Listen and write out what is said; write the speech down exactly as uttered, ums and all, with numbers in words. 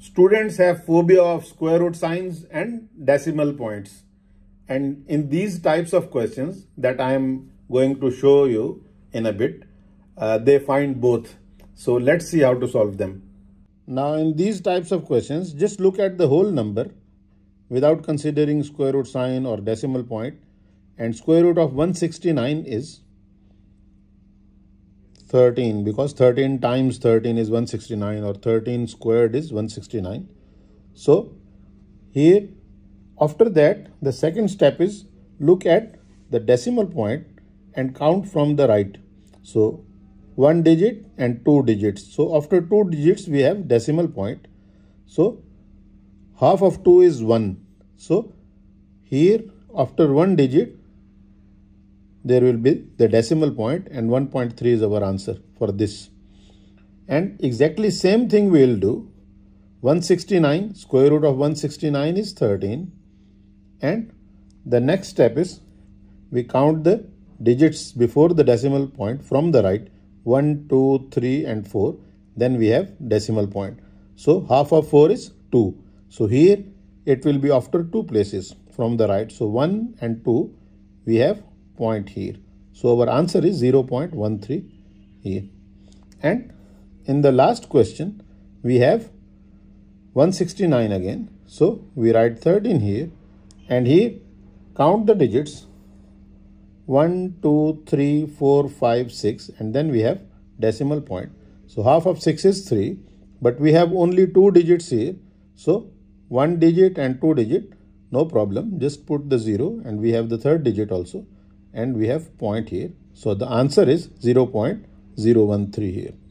Students have phobia of square root signs and decimal points. And in these types of questions that I am going to show you in a bit, uh, they find both. So let's see how to solve them. Now in these types of questions, just look at the whole number without considering square root sign or decimal point. And square root of one sixty-nine is thirteen, because thirteen times thirteen is one sixty-nine, or thirteen squared is one sixty-nine. So here, after that, the second step is look at the decimal point and count from the right. So one digit and two digits. So after two digits, we have decimal point. So half of two is one. So here after one digit, there will be the decimal point, and one point three is our answer for this. And exactly same thing we will do. one sixty-nine, square root of one sixty-nine is thirteen. And the next step is we count the digits before the decimal point from the right, one, two, three and four. Then we have decimal point. So half of four is two. So here it will be after two places from the right. So one and two, we have point here. So our answer is zero point one three here. And in the last question, we have one sixty-nine again. So we write thirteen here. And here, count the digits, one, two, three, four, five, six, and then we have decimal point. So half of six is three, but we have only two digits here. So one digit and two digit, no problem. Just put the zero, and we have the third digit also, and we have point here. So the answer is zero point zero one three here.